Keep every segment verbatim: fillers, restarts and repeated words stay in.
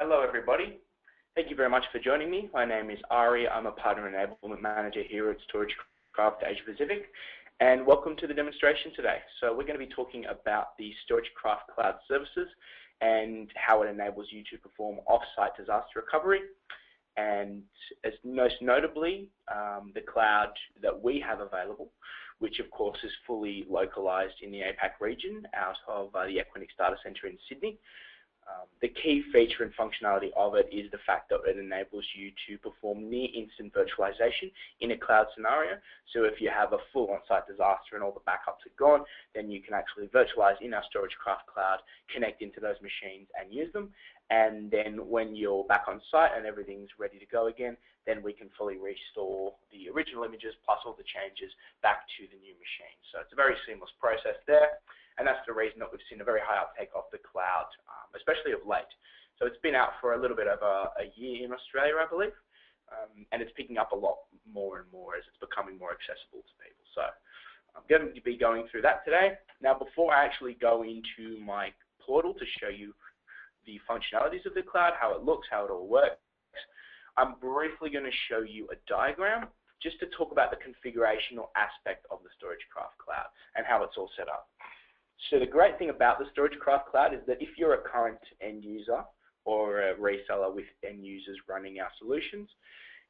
Hello everybody, thank you very much for joining me. My name is Ari, I'm a Partner Enablement Manager here at StorageCraft Asia Pacific, and welcome to the demonstration today. So we're going to be talking about the StorageCraft Cloud Services and how it enables you to perform off-site disaster recovery, and as most notably um, the cloud that we have available, which of course is fully localized in the APAC region out of uh, the Equinix data center in Sydney. Um, the key feature and functionality of it is the fact that it enables you to perform near-instant virtualization in a cloud scenario. So if you have a full on-site disaster and all the backups are gone, then you can actually virtualize in our StorageCraft cloud, connect into those machines and use them. And then when you're back on site and everything's ready to go again, then we can fully restore the original images plus all the changes back to the new machine. So it's a very seamless process there. And that's the reason that we've seen a very high uptake of the cloud, um, especially of late. So it's been out for a little bit over a year in Australia, I believe, um, and it's picking up a lot more and more as it's becoming more accessible to people. So I'm going to be going through that today. Now, before I actually go into my portal to show you the functionalities of the cloud, how it looks, how it all works, I'm briefly going to show you a diagram just to talk about the configurational aspect of the StorageCraft cloud and how it's all set up. So the great thing about the StorageCraft Cloud is that if you're a current end user or a reseller with end users running our solutions,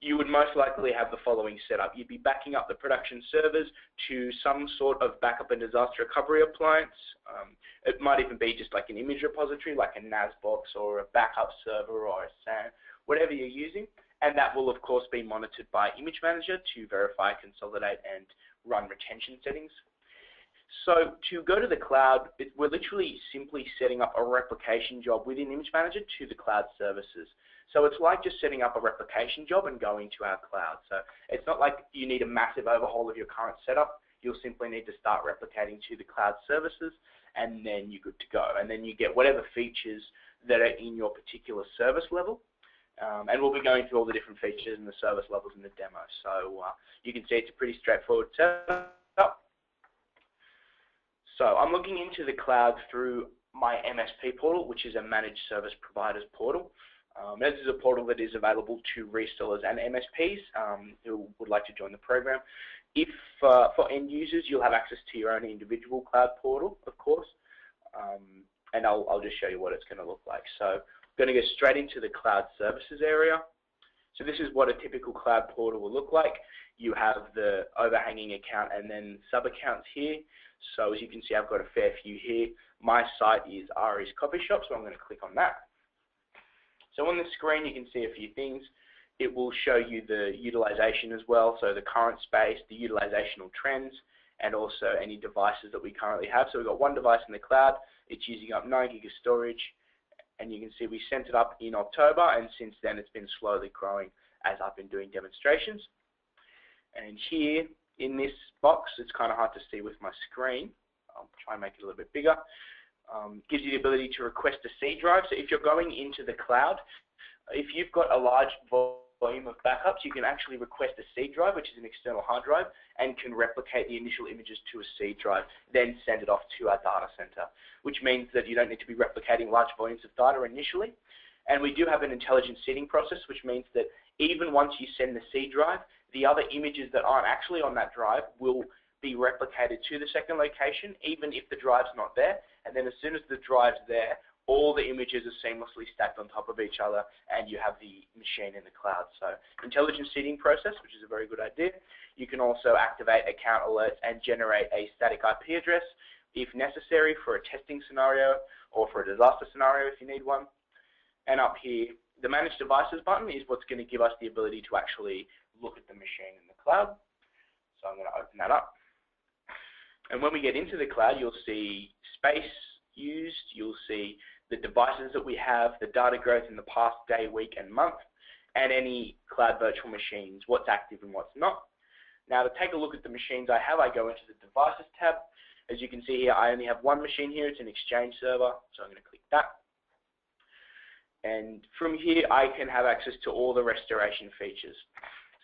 you would most likely have the following setup. You'd be backing up the production servers to some sort of backup and disaster recovery appliance. Um, it might even be just like an image repository, like a N A S box or a backup server or a SAN, whatever you're using. And that will, of course, be monitored by Image Manager to verify, consolidate, and run retention settings. So to go to the cloud, it, we're literally simply setting up a replication job within Image Manager to the cloud services. So it's like just setting up a replication job and going to our cloud. So it's not like you need a massive overhaul of your current setup. You'll simply need to start replicating to the cloud services, and then you're good to go. And then you get whatever features that are in your particular service level. Um, and we'll be going through all the different features and the service levels in the demo. So uh, you can see it's a pretty straightforward setup. So I'm looking into the cloud through my M S P portal, which is a managed service providers portal. Um, this is a portal that is available to resellers and M S Ps um, who would like to join the program. If uh, for end users, you'll have access to your own individual cloud portal, of course, um, and I'll, I'll just show you what it's going to look like. So I'm going to go straight into the cloud services area. So this is what a typical cloud portal will look like. You have the overhanging account and then sub-accounts here. So as you can see, I've got a fair few here. My site is Ari's Copy Shop, so I'm going to click on that. So on the screen, you can see a few things. It will show you the utilization as well, so the current space, the utilizational trends, and also any devices that we currently have. So we've got one device in the cloud. It's using up nine gig of storage. And you can see we sent it up in October, and since then it's been slowly growing as I've been doing demonstrations. And here in this box, it's kind of hard to see with my screen. I'll try and make it a little bit bigger. Um, gives you the ability to request a C drive. So if you're going into the cloud, if you've got a large volume of backups, you can actually request a C drive, which is an external hard drive, and can replicate the initial images to a C drive, then send it off to our data center, which means that you don't need to be replicating large volumes of data initially. And we do have an intelligent seeding process, which means that even once you send the C drive, the other images that aren't actually on that drive will be replicated to the second location, even if the drive's not there. And then as soon as the drive's there, all the images are seamlessly stacked on top of each other, and you have the machine in the cloud. So intelligent seeding process, which is a very good idea. You can also activate account alerts and generate a static I P address if necessary for a testing scenario or for a disaster scenario if you need one. And up here, the Manage Devices button is what's going to give us the ability to actually look at the machine in the cloud. So I'm going to open that up. And when we get into the cloud, you'll see space used, you'll see the devices that we have, the data growth in the past day, week, and month, and any cloud virtual machines, what's active and what's not. Now, to take a look at the machines I have, I go into the Devices tab. As you can see here, I only have one machine here. It's an Exchange server, so I'm going to click that. And from here, I can have access to all the restoration features.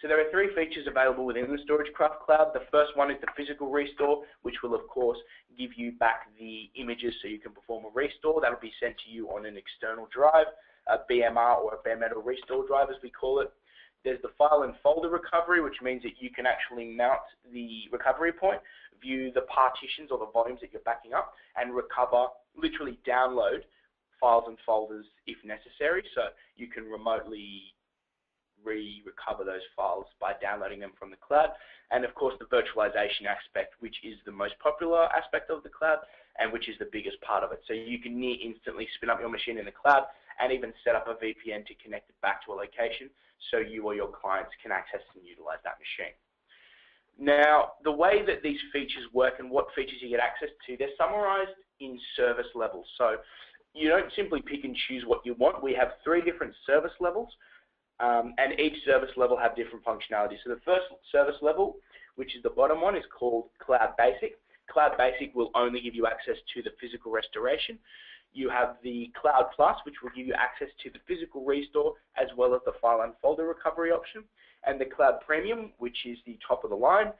So there are three features available within the StorageCraft Cloud. The first one is the physical restore, which will, of course, give you back the images so you can perform a restore. That will be sent to you on an external drive. a B M R, or a bare metal restore drive as we call it. There's the file and folder recovery, which means that you can actually mount the recovery point, view the partitions or the volumes that you're backing up, and recover, literally download files and folders if necessary. So you can remotely re-recover those files by downloading them from the cloud. And of course the virtualization aspect, which is the most popular aspect of the cloud and which is the biggest part of it. So you can near instantly spin up your machine in the cloud and even set up a V P N to connect it back to a location so you or your clients can access and utilize that machine. Now, the way that these features work and what features you get access to, they're summarized in service levels. So you don't simply pick and choose what you want. We have three different service levels. Um, and each service level have different functionality. So the first service level, which is the bottom one, is called Cloud Basic. Cloud Basic will only give you access to the physical restoration. You have the Cloud Plus, which will give you access to the physical restore as well as the file and folder recovery option. And the Cloud Premium, which is the top of the line,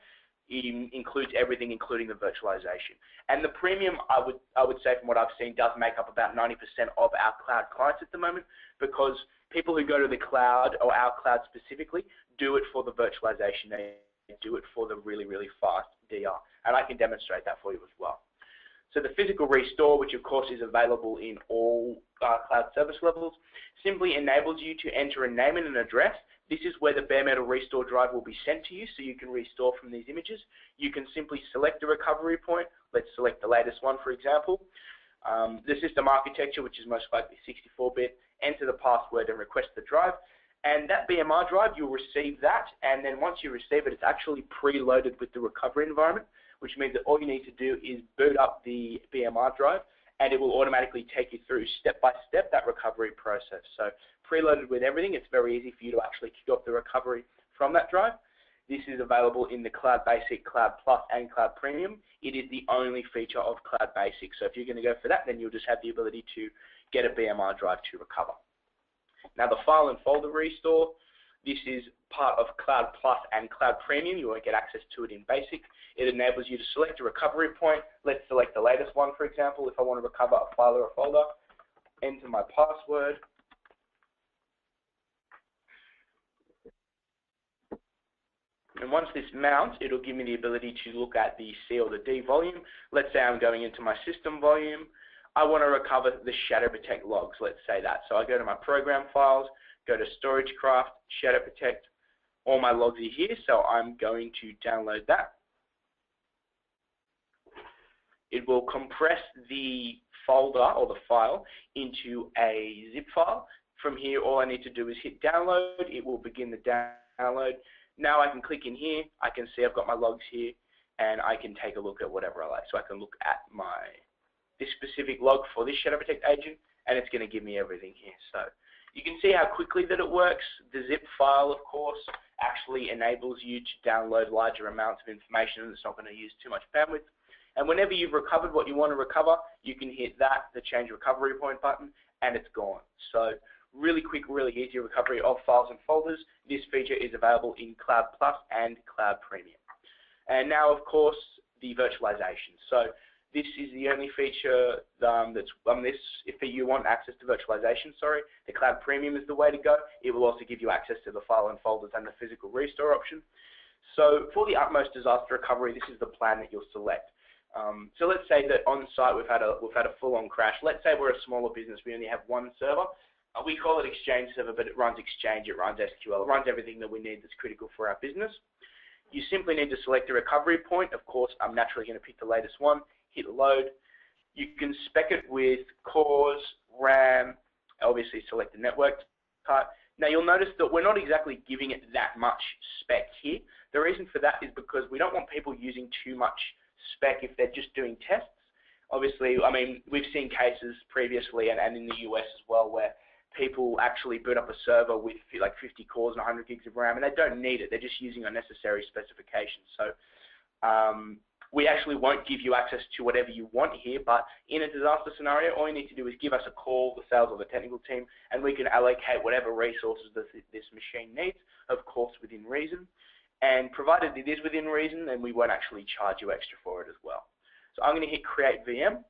it includes everything, including the virtualization. And the premium, I would I would say from what I've seen, does make up about ninety percent of our cloud clients at the moment, because people who go to the cloud, or our cloud specifically, do it for the virtualization. They do it for the really, really fast D R. And I can demonstrate that for you as well. So the physical restore, which of course is available in all uh, cloud service levels, simply enables you to enter a name and an address. This is where the bare metal restore drive will be sent to you so you can restore from these images. You can simply select the recovery point. Let's select the latest one, for example. Um, the system architecture, which is most likely sixty-four bit, enter the password and request the drive. And that B M R drive, you'll receive that, and then once you receive it, it's actually preloaded with the recovery environment, which means that all you need to do is boot up the B M R drive, and it will automatically take you through step by step that recovery process. So preloaded with everything, it's very easy for you to actually kick off the recovery from that drive. This is available in the Cloud Basic, Cloud Plus, and Cloud Premium. It is the only feature of Cloud Basic. So if you're going to go for that, then you'll just have the ability to get a B M R drive to recover. Now the file and folder restore, this is part of Cloud Plus and Cloud Premium. You won't get access to it in Basic. It enables you to select a recovery point. Let's select the latest one, for example, if I want to recover a file or a folder. Enter my password. And once this mounts, it'll give me the ability to look at the C or the D volume. Let's say I'm going into my system volume. I want to recover the ShadowProtect logs, let's say that. So I go to my program files, go to StorageCraft, ShadowProtect, all my logs are here, so I'm going to download that. It will compress the folder or the file into a zip file. From here, all I need to do is hit download. It will begin the download. Now I can click in here, I can see I've got my logs here, and I can take a look at whatever I like. So I can look at my this specific log for this ShadowProtect agent, and it's going to give me everything here. So you can see how quickly that it works. The zip file, of course, actually enables you to download larger amounts of information, and it's not going to use too much bandwidth. And whenever you've recovered what you want to recover, you can hit that, the change recovery point button, and it's gone. So really quick, really easy recovery of files and folders. This feature is available in Cloud Plus and Cloud Premium. And now, of course, the virtualization. So this is the only feature um, that's on this. If you want access to virtualization, sorry, the Cloud Premium is the way to go. It will also give you access to the file and folders and the physical restore option. So for the utmost disaster recovery, this is the plan that you'll select. Um, so let's say that on site we've had a we've had a full-on crash. Let's say we're a smaller business. We only have one server. Uh, we call it Exchange Server, but it runs Exchange, it runs S Q L, it runs everything that we need that's critical for our business. You simply need to select a recovery point. Of course, I'm naturally going to pick the latest one. Hit load. You can spec it with cores, RAM, obviously select the network type. Now you'll notice that we're not exactly giving it that much spec here. The reason for that is because we don't want people using too much spec if they're just doing tests. Obviously, I mean, we've seen cases previously and, and in the U S as well where people actually boot up a server with like fifty cores and one hundred gigs of RAM and they don't need it. They're just using unnecessary specifications. So um, we actually won't give you access to whatever you want here, but in a disaster scenario, all you need to do is give us a call, the sales or the technical team, and we can allocate whatever resources this, this machine needs, of course, within reason. And provided it is within reason, then we won't actually charge you extra for it as well. So I'm going to hit Create V M.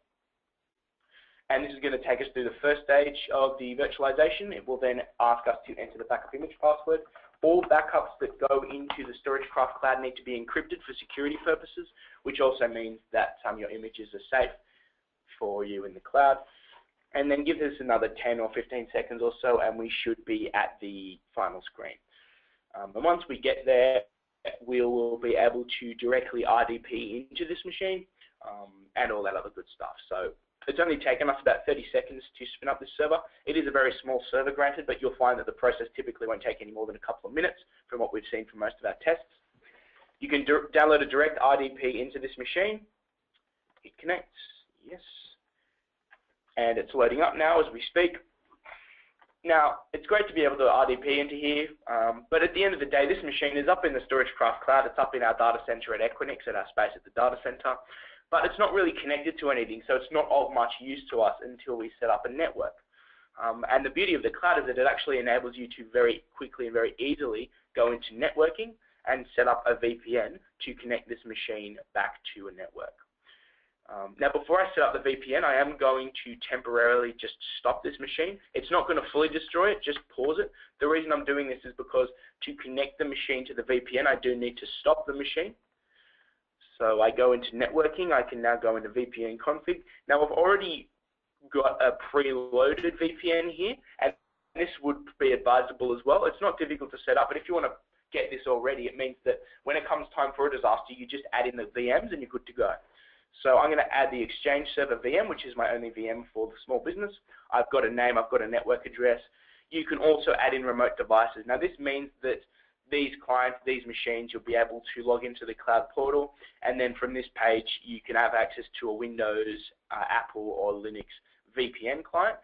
and this is going to take us through the first stage of the virtualization. It will then ask us to enter the backup image password. All backups that go into the StorageCraft cloud need to be encrypted for security purposes, which also means that um, your images are safe for you in the cloud. And then give this another ten or fifteen seconds or so, and we should be at the final screen. Um, and once we get there, we will be able to directly R D P into this machine um, and all that other good stuff. So it's only taken us about thirty seconds to spin up this server. It is a very small server, granted, but you'll find that the process typically won't take any more than a couple of minutes from what we've seen for most of our tests. You can download a direct R D P into this machine. It connects, yes. And it's loading up now as we speak. Now, it's great to be able to R D P into here, um, but at the end of the day, this machine is up in the StorageCraft cloud. It's up in our data center at Equinix, at our space at the data center, but it's not really connected to anything, so it's not of much use to us until we set up a network. Um, and the beauty of the cloud is that it actually enables you to very quickly and very easily go into networking and set up a V P N to connect this machine back to a network. Um, now, before I set up the V P N, I am going to temporarily just stop this machine. It's not going to fully destroy it, just pause it. The reason I'm doing this is because to connect the machine to the V P N, I do need to stop the machine. So I go into networking. I can now go into V P N config. Now, I've already got a preloaded V P N here, and this would be advisable as well. It's not difficult to set up, but if you want to get this already, it means that when it comes time for a disaster, you just add in the V Ms and you're good to go. So I'm going to add the Exchange Server V M, which is my only V M for the small business. I've got a name, I've got a network address. You can also add in remote devices. Now, this means that these clients, these machines, you'll be able to log into the cloud portal, and then from this page, you can have access to a Windows, uh, Apple, or Linux V P N client,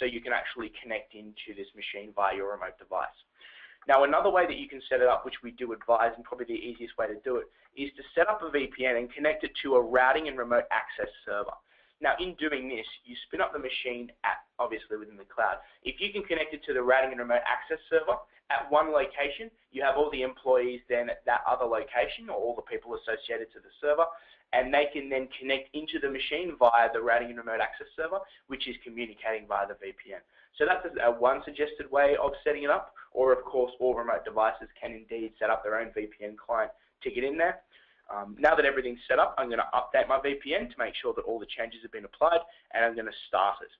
so you can actually connect into this machine via your remote device. Now, another way that you can set it up, which we do advise and probably the easiest way to do it, is to set up a V P N and connect it to a routing and remote access server. Now, in doing this, you spin up the machine at, obviously within the cloud. If you can connect it to the routing and remote access server at one location, you have all the employees then at that other location, or all the people associated to the server, and they can then connect into the machine via the routing and remote access server, which is communicating via the V P N. So that's a one suggested way of setting it up, or of course all remote devices can indeed set up their own V P N client to get in there. Um, now that everything's set up, I'm going to update my V P N to make sure that all the changes have been applied, and I'm going to start it.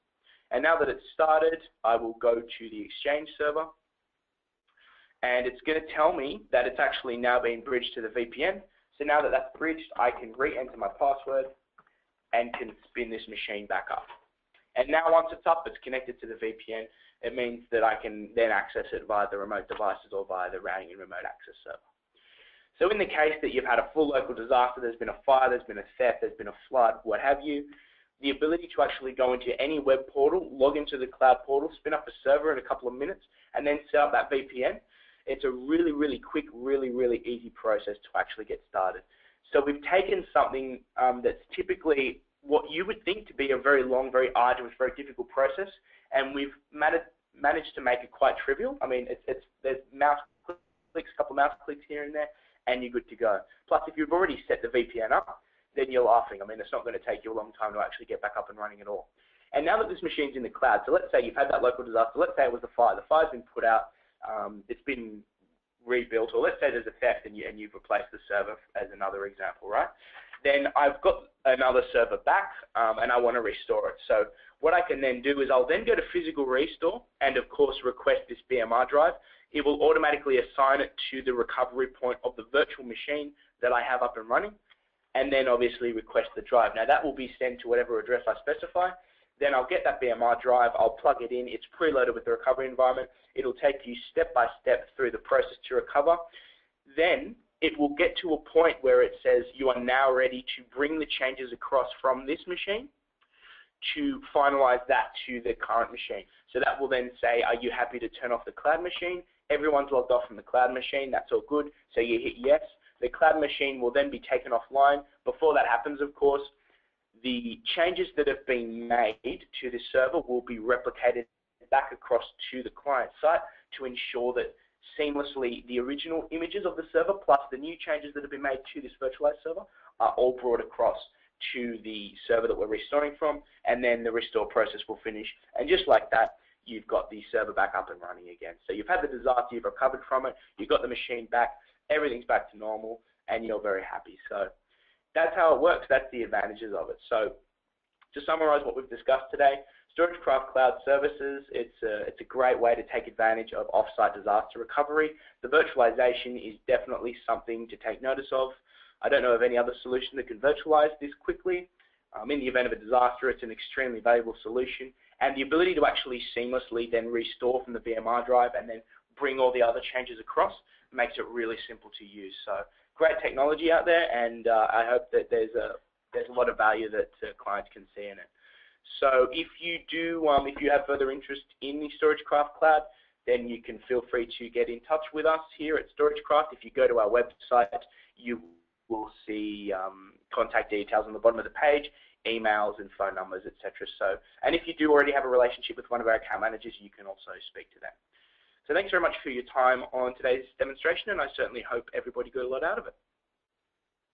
And now that it's started, I will go to the Exchange server, and it's going to tell me that it's actually now been bridged to the V P N. So now that that's bridged, I can re-enter my password and can spin this machine back up. And now once it's up, it's connected to the V P N. It means that I can then access it via the remote devices or via the routing and remote access server. So in the case that you've had a full local disaster, there's been a fire, there's been a theft, there's been a flood, what have you, the ability to actually go into any web portal, log into the cloud portal, spin up a server in a couple of minutes, and then set up that V P N, it's a really, really quick, really, really easy process to actually get started. So we've taken something um, that's typically what you would think to be a very long, very arduous, very difficult process, and we've managed to make it quite trivial. I mean, it's, it's, there's mouse clicks, a couple of mouse clicks here and there, and you're good to go. Plus, if you've already set the V P N up, then you're laughing. I mean, it's not going to take you a long time to actually get back up and running at all. And now that this machine's in the cloud, so let's say you've had that local disaster, let's say it was a fire, the fire's been put out, um, it's been rebuilt, or let's say there's a theft and, you, and you've replaced the server as another example, right? Then I've got another server back, um, and I want to restore it. So what I can then do is I'll then go to physical restore and, of course, request this B M R drive. It will automatically assign it to the recovery point of the virtual machine that I have up and running, and then obviously request the drive. Now, that will be sent to whatever address I specify. Then I'll get that B M R drive, I'll plug it in, it's preloaded with the recovery environment. It'll take you step by step through the process to recover. Then it will get to a point where it says you are now ready to bring the changes across from this machine to finalize that to the current machine. So that will then say, are you happy to turn off the cloud machine? Everyone's logged off from the cloud machine, that's all good. So you hit yes. The cloud machine will then be taken offline. Before that happens, of course, the changes that have been made to this server will be replicated back across to the client site to ensure that seamlessly the original images of the server plus the new changes that have been made to this virtualized server are all brought across to the server that we're restoring from, and then the restore process will finish. And just like that, you've got the server back up and running again. So you've had the disaster, you've recovered from it, you've got the machine back, everything's back to normal, and you're very happy. So that's how it works. That's the advantages of it. So to summarize what we've discussed today, StorageCraft Cloud Services, it's a, it's a great way to take advantage of off-site disaster recovery. The virtualization is definitely something to take notice of. I don't know of any other solution that can virtualize this quickly. Um, in the event of a disaster, it's an extremely valuable solution. And the ability to actually seamlessly then restore from the B M R drive and then bring all the other changes across makes it really simple to use. So great technology out there, and uh, I hope that there's a, there's a lot of value that uh, clients can see in it. So if you do, um, if you have further interest in the StorageCraft Cloud, then you can feel free to get in touch with us here at StorageCraft. If you go to our website, you will see um, contact details on the bottom of the page, emails and phone numbers, et cetera. So, and if you do already have a relationship with one of our account managers, you can also speak to them. So thanks very much for your time on today's demonstration, and I certainly hope everybody got a lot out of it.